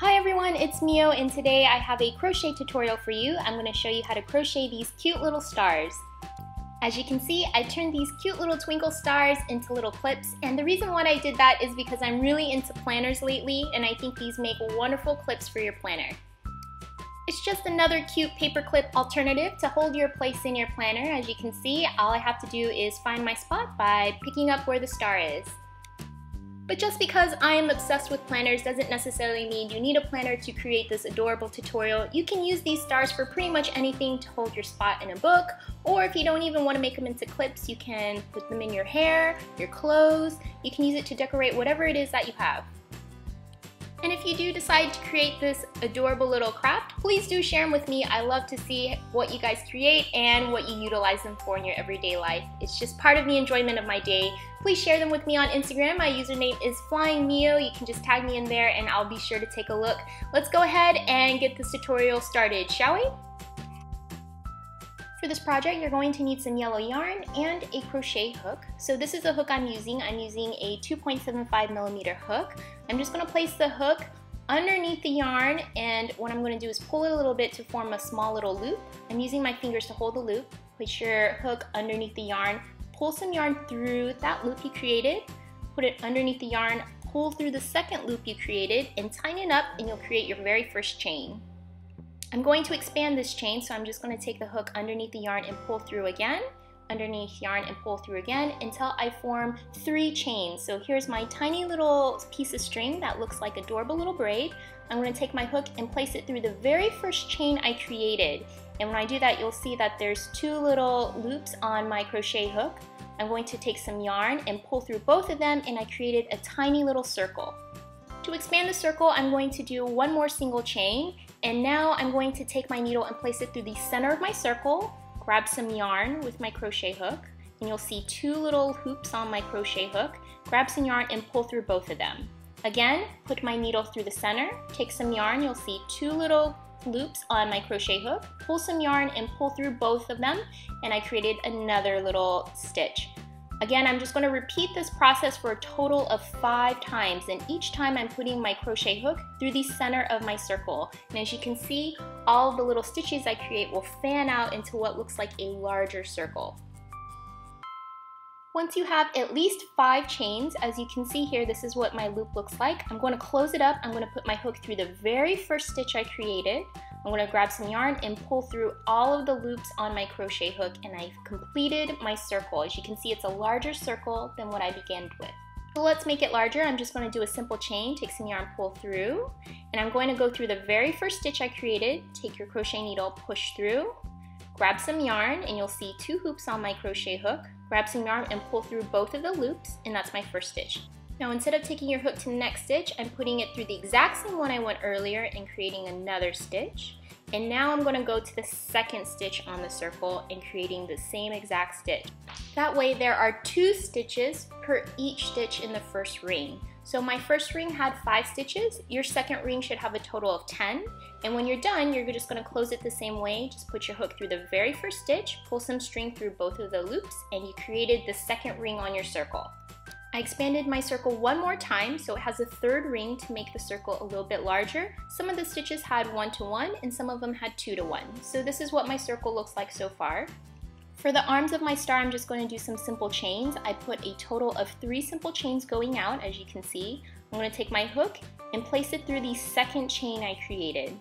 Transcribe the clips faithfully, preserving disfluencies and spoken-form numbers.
Hi everyone, it's Mio, and today I have a crochet tutorial for you. I'm going to show you how to crochet these cute little stars. As you can see, I turned these cute little twinkle stars into little clips, and the reason why I did that is because I'm really into planners lately, and I think these make wonderful clips for your planner. It's just another cute paperclip alternative to hold your place in your planner. As you can see, all I have to do is find my spot by picking up where the star is. But just because I am obsessed with planners doesn't necessarily mean you need a planner to create this adorable tutorial. You can use these stars for pretty much anything to hold your spot in a book, or if you don't even want to make them into clips, you can put them in your hair, your clothes. You can use it to decorate whatever it is that you have. And if you do decide to create this adorable little craft, please do share them with me. I love to see what you guys create and what you utilize them for in your everyday life. It's just part of the enjoyment of my day. Please share them with me on Instagram. My username is FlyingMio. You can just tag me in there and I'll be sure to take a look. Let's go ahead and get this tutorial started, shall we? For this project, you're going to need some yellow yarn and a crochet hook. So this is the hook I'm using. I'm using a two point seven five millimeter hook. I'm just going to place the hook underneath the yarn, and what I'm going to do is pull it a little bit to form a small little loop. I'm using my fingers to hold the loop. Put your hook underneath the yarn, pull some yarn through that loop you created, put it underneath the yarn, pull through the second loop you created, and tighten it up, and you'll create your very first chain. I'm going to expand this chain, so I'm just going to take the hook underneath the yarn and pull through again, underneath yarn and pull through again, until I form three chains. So here's my tiny little piece of string that looks like adorable little braid. I'm going to take my hook and place it through the very first chain I created. And when I do that, you'll see that there's two little loops on my crochet hook. I'm going to take some yarn and pull through both of them, and I created a tiny little circle. To expand the circle, I'm going to do one more single chain, and now I'm going to take my needle and place it through the center of my circle, grab some yarn with my crochet hook, and you'll see two little hoops on my crochet hook, grab some yarn and pull through both of them. Again, put my needle through the center, take some yarn, you'll see two little loops on my crochet hook, pull some yarn and pull through both of them, and I created another little stitch. Again, I'm just going to repeat this process for a total of five times, and each time I'm putting my crochet hook through the center of my circle. And as you can see, all of the little stitches I create will fan out into what looks like a larger circle. Once you have at least five chains, as you can see here, this is what my loop looks like. I'm going to close it up. I'm going to put my hook through the very first stitch I created. I'm going to grab some yarn and pull through all of the loops on my crochet hook, and I've completed my circle. As you can see, it's a larger circle than what I began with. So let's make it larger. I'm just going to do a simple chain, take some yarn, pull through, and I'm going to go through the very first stitch I created. Take your crochet needle, push through, grab some yarn, and you'll see two hoops on my crochet hook. Grab some yarn and pull through both of the loops, and that's my first stitch. Now instead of taking your hook to the next stitch, I'm putting it through the exact same one I went earlier and creating another stitch. And now I'm going to go to the second stitch on the circle and creating the same exact stitch. That way there are two stitches per each stitch in the first ring. So my first ring had five stitches, your second ring should have a total of ten, and when you're done, you're just gonna close it the same way, just put your hook through the very first stitch, pull some string through both of the loops, and you created the second ring on your circle. I expanded my circle one more time, so it has a third ring to make the circle a little bit larger. Some of the stitches had one to one, and some of them had two to one. So this is what my circle looks like so far. For the arms of my star, I'm just going to do some simple chains. I put a total of three simple chains going out, as you can see. I'm going to take my hook and place it through the second chain I created.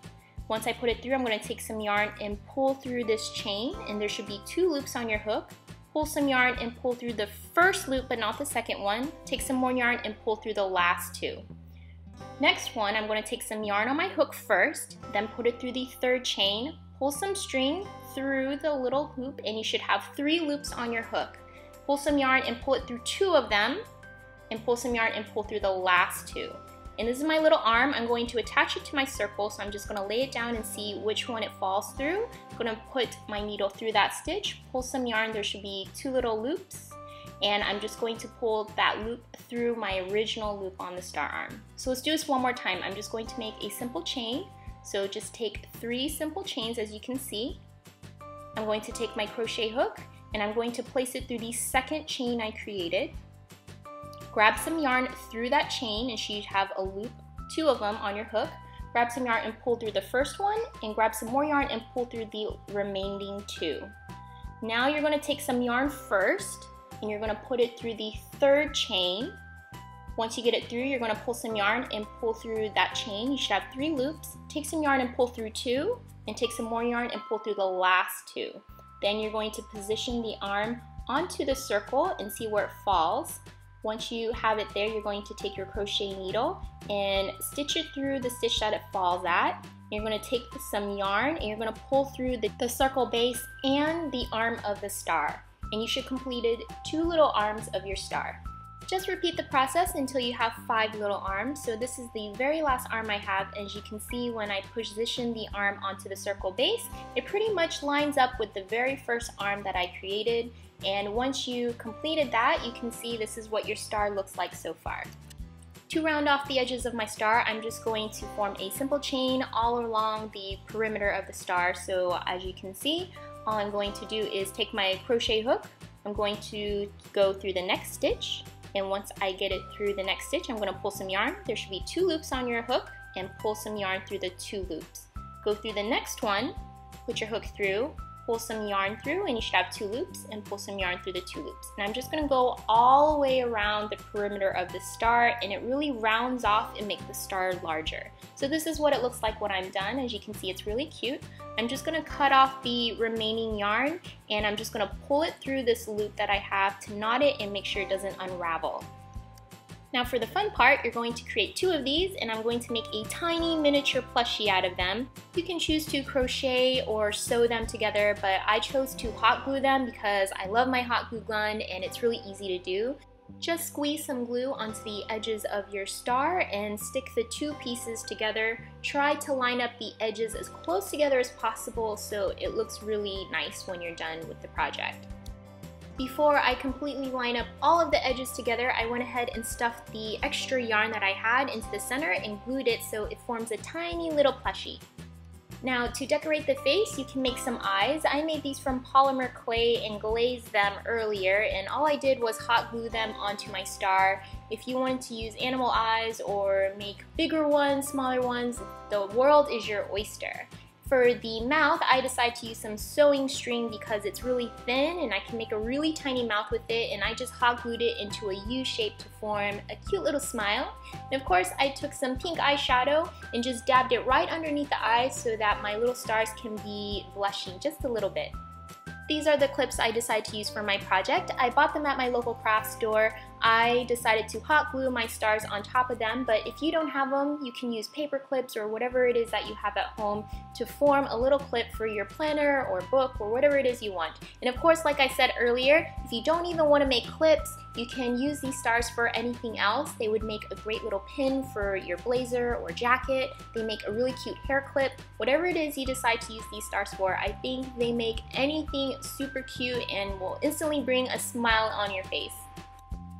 Once I put it through, I'm going to take some yarn and pull through this chain, and there should be two loops on your hook. Pull some yarn and pull through the first loop, but not the second one. Take some more yarn and pull through the last two. Next one, I'm going to take some yarn on my hook first, then put it through the third chain, pull some string through the little hoop, and you should have three loops on your hook. Pull some yarn and pull it through two of them, and pull some yarn and pull through the last two. And this is my little arm. I'm going to attach it to my circle, so I'm just going to lay it down and see which one it falls through. I'm going to put my needle through that stitch, pull some yarn, there should be two little loops, and I'm just going to pull that loop through my original loop on the star arm. So let's do this one more time. I'm just going to make a simple chain, so just take three simple chains, as you can see. I'm going to take my crochet hook and I'm going to place it through the second chain I created. Grab some yarn through that chain and you should have a loop, two of them on your hook. grab some yarn and pull through the first one, and grab some more yarn and pull through the remaining two. Now you're going to take some yarn first, and you're going to put it through the third chain. Once you get it through, you're going to pull some yarn and pull through that chain. You should have three loops. Take some yarn and pull through two, and take some more yarn and pull through the last two. Then you're going to position the arm onto the circle and see where it falls. Once you have it there, you're going to take your crochet needle and stitch it through the stitch that it falls at. You're going to take some yarn and you're going to pull through the, the circle base and the arm of the star. And you should have completed two little arms of your star. Just repeat the process until you have five little arms. So this is the very last arm I have. As you can see, when I position the arm onto the circle base, it pretty much lines up with the very first arm that I created. And once you completed that, you can see this is what your star looks like so far. To round off the edges of my star, I'm just going to form a simple chain all along the perimeter of the star. So as you can see, all I'm going to do is take my crochet hook. I'm going to go through the next stitch. And once I get it through the next stitch, I'm going to pull some yarn. There should be two loops on your hook, and pull some yarn through the two loops. Go through the next one, put your hook through, pull some yarn through, and you should have two loops, and pull some yarn through the two loops. And I'm just going to go all the way around the perimeter of the star, and it really rounds off and makes the star larger. So this is what it looks like when I'm done. As you can see, it's really cute. I'm just going to cut off the remaining yarn, and I'm just going to pull it through this loop that I have to knot it and make sure it doesn't unravel. Now for the fun part, you're going to create two of these, and I'm going to make a tiny miniature plushie out of them. You can choose to crochet or sew them together, but I chose to hot glue them because I love my hot glue gun and it's really easy to do. Just squeeze some glue onto the edges of your star and stick the two pieces together. Try to line up the edges as close together as possible so it looks really nice when you're done with the project. Before I completely line up all of the edges together, I went ahead and stuffed the extra yarn that I had into the center and glued it so it forms a tiny little plushie. Now to decorate the face, you can make some eyes. I made these from polymer clay and glazed them earlier, and all I did was hot glue them onto my star. If you wanted to use animal eyes or make bigger ones, smaller ones, the world is your oyster. For the mouth, I decided to use some sewing string because it's really thin and I can make a really tiny mouth with it, and I just hot glued it into a U shape to form a cute little smile. And of course, I took some pink eyeshadow and just dabbed it right underneath the eyes so that my little stars can be blushing just a little bit. These are the clips I decided to use for my project. I bought them at my local craft store. I decided to hot glue my stars on top of them, but if you don't have them, you can use paper clips or whatever it is that you have at home to form a little clip for your planner or book or whatever it is you want. And of course, like I said earlier, if you don't even want to make clips, you can use these stars for anything else. They would make a great little pin for your blazer or jacket. They make a really cute hair clip. Whatever it is you decide to use these stars for, I think they make anything super cute and will instantly bring a smile on your face.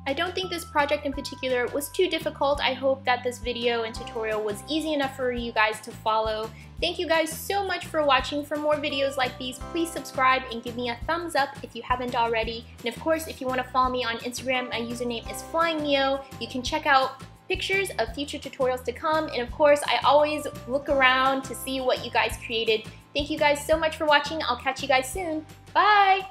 I don't think this project in particular was too difficult. I hope that this video and tutorial was easy enough for you guys to follow. Thank you guys so much for watching. For more videos like these, please subscribe and give me a thumbs up if you haven't already. And of course, if you want to follow me on Instagram, my username is FlyingMio. You can check out pictures of future tutorials to come. And of course, I always look around to see what you guys created. Thank you guys so much for watching. I'll catch you guys soon. Bye!